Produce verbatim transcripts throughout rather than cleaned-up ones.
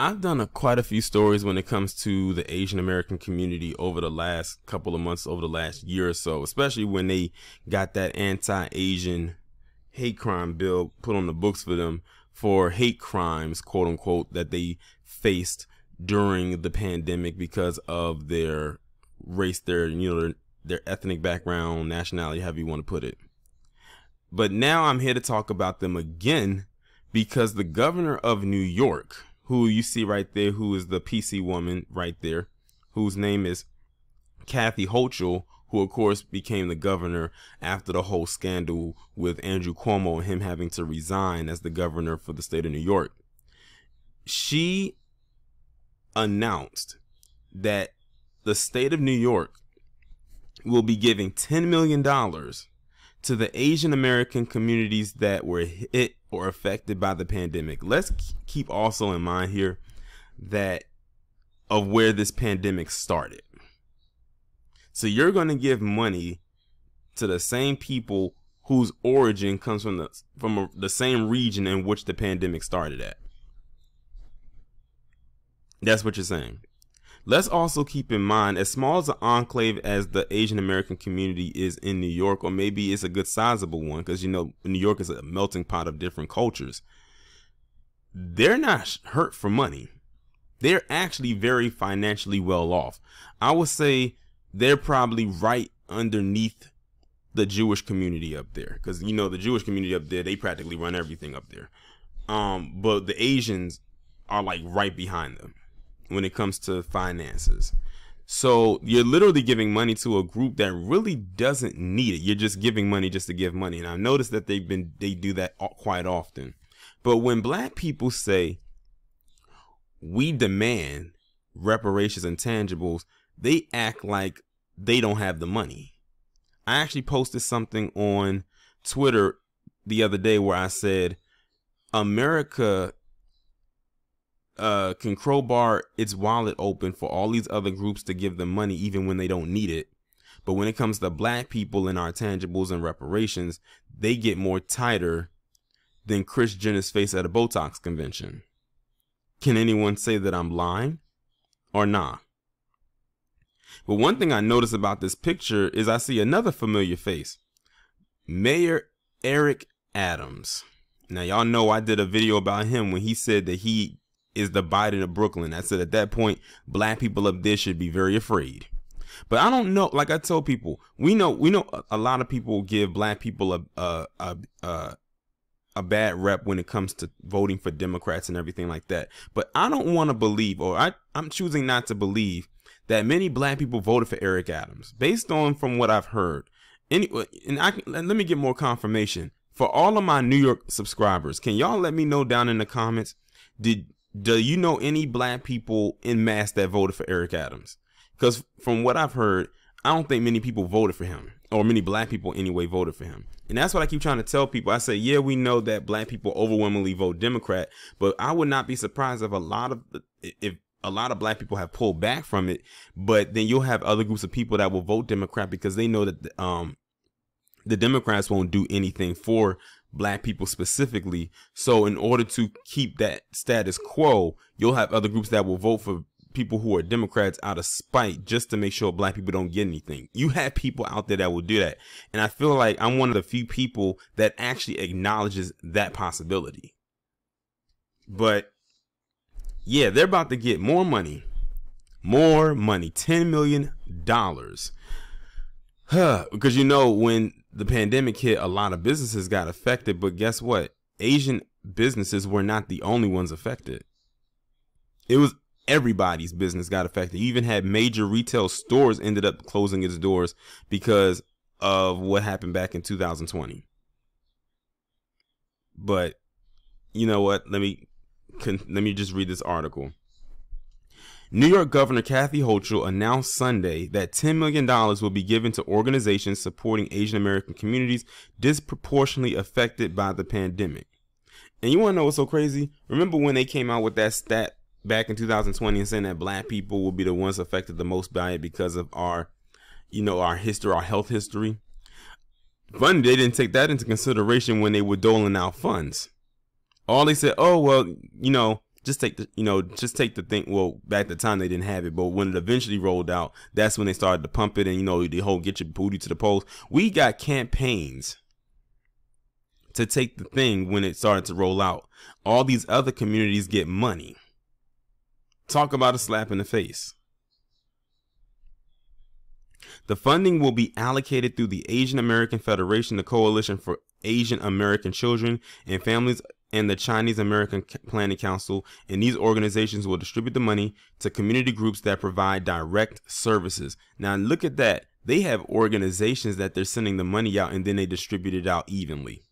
I've done a, quite a few stories when it comes to the Asian American community over the last couple of months, over the last year or so, especially when they got that anti-Asian hate crime bill put on the books for them for hate crimes, quote unquote, that they faced during the pandemic because of their race, their, you know, their, their ethnic background, nationality, however you want to put it. But now I'm here to talk about them again because the governor of New York, who you see right there, who is the P C woman right there, whose name is Kathy Hochul, who of course became the governor after the whole scandal with Andrew Cuomo and him having to resign as the governor for the state of New York. She announced that the state of New York will be giving ten million dollars to the Asian American communities that were hit or affected by the pandemic. Let's keep also in mind here that of where this pandemic started. So you're going to give money to the same people whose origin comes from the from a, the same region in which the pandemic started at. That's what you're saying. Let's also keep in mind, as small as an enclave as the Asian American community is in New York, or maybe it's a good sizable one, because, you know, New York is a melting pot of different cultures. They're not hurt for money. They're actually very financially well off. I would say they're probably right underneath the Jewish community up there, because, you know, the Jewish community up there, they practically run everything up there. Um, but the Asians are like right behind them when it comes to finances. So you're literally giving money to a group that really doesn't need it. You're just giving money just to give money. And I've noticed that they've been, they do that quite often. But when black people say, we demand reparations and tangibles, they act like they don't have the money. I actually posted something on Twitter the other day where I said, America Uh, can crowbar its wallet open for all these other groups to give them money even when they don't need it. But when it comes to black people and our tangibles and reparations, they get more tighter than Kris Jenner's face at a Botox convention. Can anyone say that I'm lying or nah? But one thing I notice about this picture is I see another familiar face, Mayor Eric Adams. Now, y'all know I did a video about him when he said that he is the Biden of Brooklyn. I said at that point, black people up there should be very afraid. But I don't know, like I told people, we know we know a, a lot of people give black people a a, a a a bad rep when it comes to voting for Democrats and everything like that. But I don't want to believe, or I, I'm choosing not to believe, that many black people voted for Eric Adams, based on from what I've heard. Anyway, and I can, let me get more confirmation. For all of my New York subscribers, can y'all let me know down in the comments, did do you know any black people in mass that voted for Eric Adams? Because from what I've heard, I don't think many people voted for him, or many black people anyway voted for him. And that's what I keep trying to tell people. I say, yeah, we know that black people overwhelmingly vote Democrat, but I would not be surprised if a lot of if a lot of black people have pulled back from it. But then you'll have other groups of people that will vote Democrat because they know that the, um, the Democrats won't do anything for black people specifically. So in order to keep that status quo, you'll have other groups that will vote for people who are Democrats out of spite, just to make sure black people don't get anything. You have people out there that will do that. And I feel like I'm one of the few people that actually acknowledges that possibility. But yeah, they're about to get more money, more money, ten million dollars. Huh, because, you know, when the pandemic hit, a lot of businesses got affected, but guess what? Asian businesses were not the only ones affected. It was everybody's business got affected. You even had major retail stores ended up closing its doors because of what happened back in two thousand twenty. But you know what? Let me con let me just read this article. New York Governor Kathy Hochul announced Sunday that ten million dollars will be given to organizations supporting Asian American communities disproportionately affected by the pandemic. And you want to know what's so crazy? Remember when they came out with that stat back in two thousand twenty and saying that black people will be the ones affected the most by it because of our, you know, our history, our health history? Funny, they didn't take that into consideration when they were doling out funds. All they said, oh, well, you know, just take the, you know, just take the thing. Well, back at the time they didn't have it, but when it eventually rolled out, that's when they started to pump it. And, you know, the whole get your booty to the polls. We got campaigns to take the thing when it started to roll out. All these other communities get money. Talk about a slap in the face. The funding will be allocated through the Asian American Federation, the Coalition for Asian American Children and Families, and the Chinese American Planning Council, and these organizations will distribute the money to community groups that provide direct services. Now look at that. They have organizations that they're sending the money out, and then they distribute it out evenly.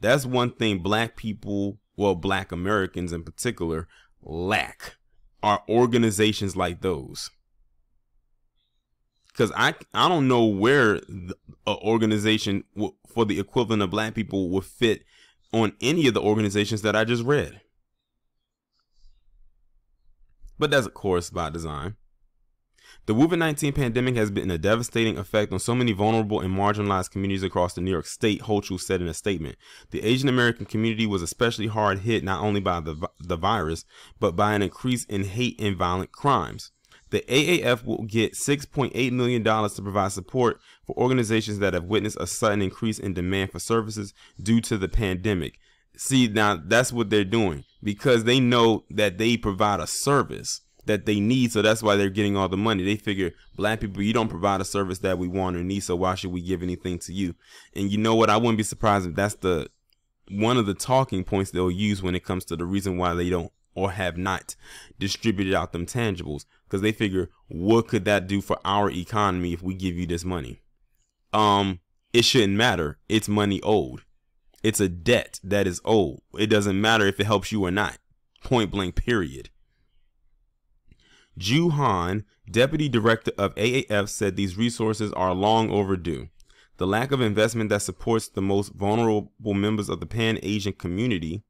That's one thing black people, well, black Americans in particular, lack, are organizations like those. Because I, I don't know where an organization w for the equivalent of black people would fit on any of the organizations that I just read. But that's, of course, by design. The COVID nineteen pandemic has been a devastating effect on so many vulnerable and marginalized communities across the New York state, Hochul said in a statement. The Asian American community was especially hard hit not only by the, the virus, but by an increase in hate and violent crimes. The A A F will get six point eight million dollars to provide support for organizations that have witnessed a sudden increase in demand for services due to the pandemic. See, now that's what they're doing, because they know that they provide a service that they need. So that's why they're getting all the money. They figure, black people, you don't provide a service that we want or need, so why should we give anything to you? And you know what? I wouldn't be surprised if that's the one of the talking points they'll use when it comes to the reason why they don't or have not distributed out them tangibles. Because they figure, what could that do for our economy if we give you this money? Um, it shouldn't matter. It's money owed. It's a debt that is owed. It doesn't matter if it helps you or not. Point blank, period. Ju Han, deputy director of A A F, said these resources are long overdue. The lack of investment that supports the most vulnerable members of the Pan-Asian community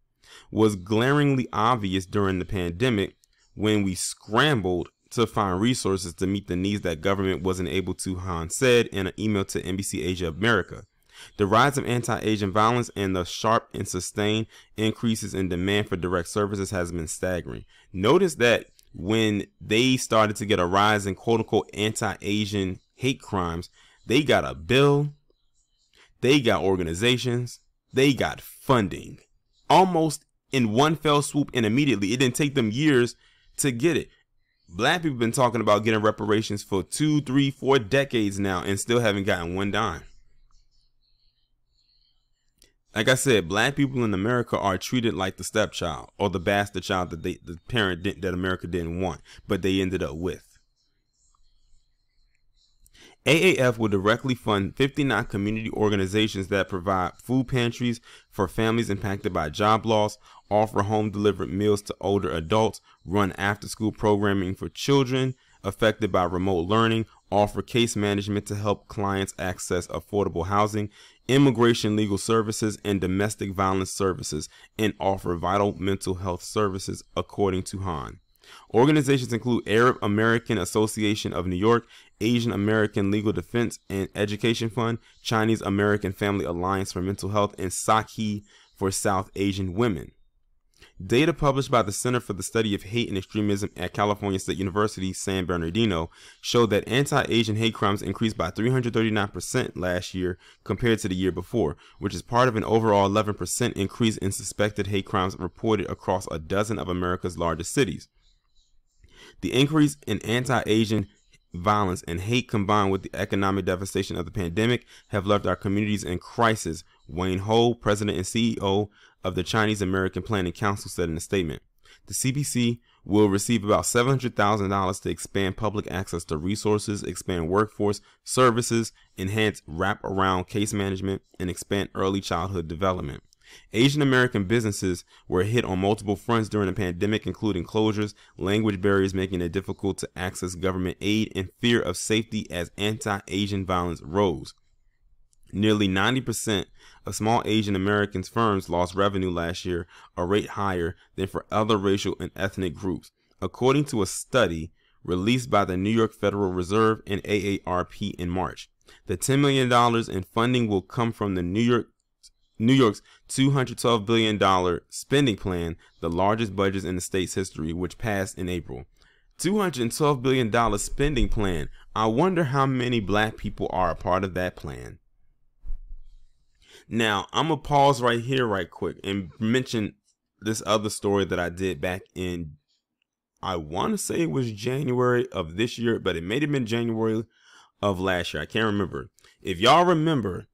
was glaringly obvious during the pandemic, when we scrambled to find resources to meet the needs that government wasn't able to, Han said in an email to N B C Asia America. The rise of anti-Asian violence and the sharp and sustained increases in demand for direct services has been staggering. Notice that when they started to get a rise in quote-unquote anti-Asian hate crimes, they got a bill, they got organizations, they got funding, almost in one fell swoop and immediately. It didn't take them years to get it. Black people have been talking about getting reparations for two, three, four decades now and still haven't gotten one dime. Like I said, black people in America are treated like the stepchild or the bastard child that they, the parent didn't, that America didn't want, but they ended up with. A A F will directly fund fifty-nine community organizations that provide food pantries for families impacted by job loss, offer home delivered meals to older adults, run after school programming for children affected by remote learning, offer case management to help clients access affordable housing, immigration legal services, and domestic violence services, and offer vital mental health services, according to Han. Organizations include Arab American Association of New York, Asian American Legal Defense and Education Fund, Chinese American Family Alliance for Mental Health, and Saki for South Asian Women. Data published by the Center for the Study of Hate and Extremism at California State University, San Bernardino, showed that anti-Asian hate crimes increased by three hundred thirty-nine percent last year compared to the year before, which is part of an overall eleven percent increase in suspected hate crimes reported across a dozen of America's largest cities. The increase in anti-Asian violence and hate, combined with the economic devastation of the pandemic, have left our communities in crisis, Wayne Ho, president and C E O of the Chinese American Planning Council, said in a statement. The C B C will receive about seven hundred thousand dollars to expand public access to resources, expand workforce services, enhance wraparound case management, and expand early childhood development. Asian American businesses were hit on multiple fronts during the pandemic, including closures, language barriers making it difficult to access government aid, and fear of safety as anti-Asian violence rose. Nearly ninety percent of small Asian American firms lost revenue last year, a rate higher than for other racial and ethnic groups, according to a study released by the New York Federal Reserve and A A R P in March. The ten million dollars in funding will come from the New York New York's two hundred twelve billion dollar spending plan, the largest budget in the state's history, which passed in April. two hundred twelve billion dollar spending plan. I wonder how many black people are a part of that plan. Now, I'm going to pause right here right quick and mention this other story that I did back in, I want to say it was January of this year, but it may have been January of last year. I can't remember. If y'all remember,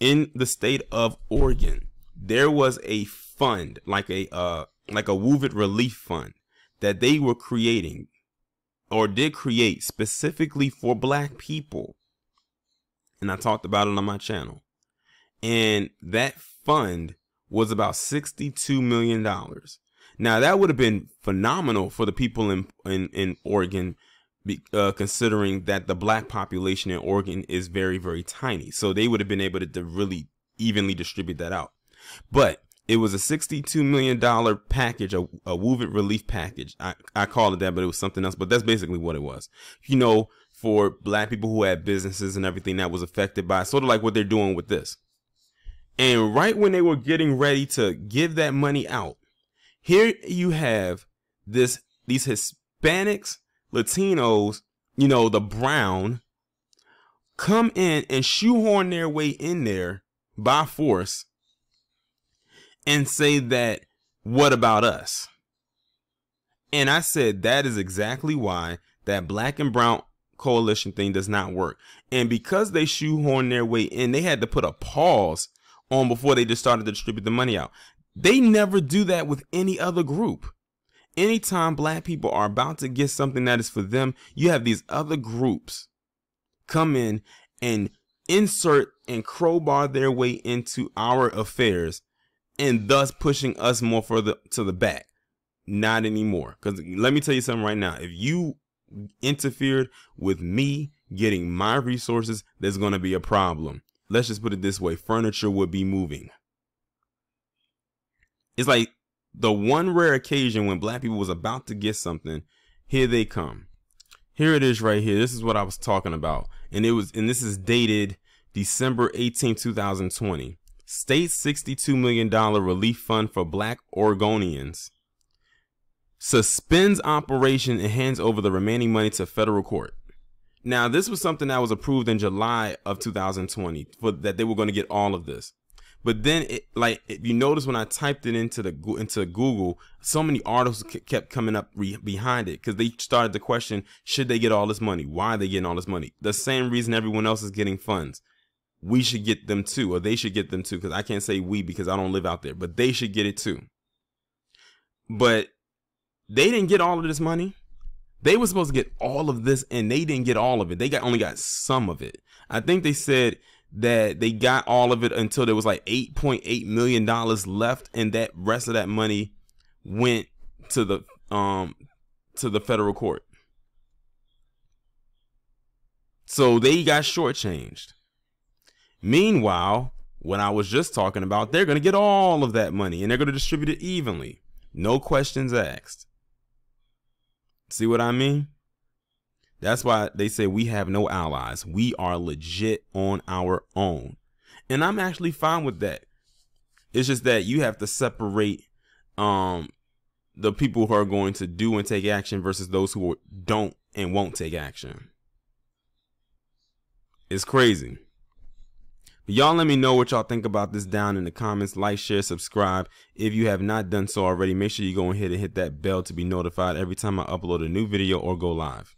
in the state of Oregon, there was a fund, like a uh, like a WOVID relief fund, that they were creating or did create specifically for black people. And I talked about it on my channel. And that fund was about sixty-two million dollars. Now, that would have been phenomenal for the people in, in, in Oregon, uh, considering that the black population in Oregon is very, very tiny. So they would have been able to, to really evenly distribute that out. But it was a sixty-two million dollar package, a, a WOVID relief package. I, I called it that, but it was something else. But that's basically what it was, you know, for black people who had businesses and everything that was affected by, sort of like what they're doing with this. And right when they were getting ready to give that money out, here you have this, these Hispanics, Latinos, you know, the brown, come in and shoehorn their way in there by force and say that, what about us? And I said, that is exactly why that black and brown coalition thing does not work. And because they shoehorn their way in, they had to put a pause on before they just started to distribute the money out. They never do that with any other group. Anytime black people are about to get something that is for them, you have these other groups come in and insert and crowbar their way into our affairs, and thus pushing us more further to the back. Not anymore. Because let me tell you something right now. If you interfered with me getting my resources, there's going to be a problem. Let's just put it this way. Furniture would be moving. It's like the one rare occasion when black people was about to get something. Here they come. Here it is right here. This is what I was talking about. And it was, and this is dated December eighteenth, two thousand twenty. State sixty-two million dollar relief fund for black Oregonians suspends operation and hands over the remaining money to federal court. Now, this was something that was approved in July of two thousand twenty for that they were going to get all of this. But then, it, like if you notice, when I typed it into the into Google, so many articles kept coming up re behind it because they started to question: should they get all this money? Why are they getting all this money? The same reason everyone else is getting funds. We should get them too, or they should get them too. Because I can't say we because I don't live out there, but they should get it too. But they didn't get all of this money. They were supposed to get all of this, and they didn't get all of it. They got only got some of it. I think they said that they got all of it until there was like eight point eight million dollars left, and that rest of that money went to the um to the federal court. So they got shortchanged. Meanwhile, what I was just talking about, they're going to get all of that money, and they're going to distribute it evenly, no questions asked. See what I mean? That's why they say we have no allies. We are legit on our own. And I'm actually fine with that. It's just that you have to separate um, the people who are going to do and take action versus those who don't and won't take action. It's crazy. Y'all let me know what y'all think about this down in the comments. Like, share, subscribe. If you have not done so already, make sure you go ahead and hit that bell to be notified every time I upload a new video or go live.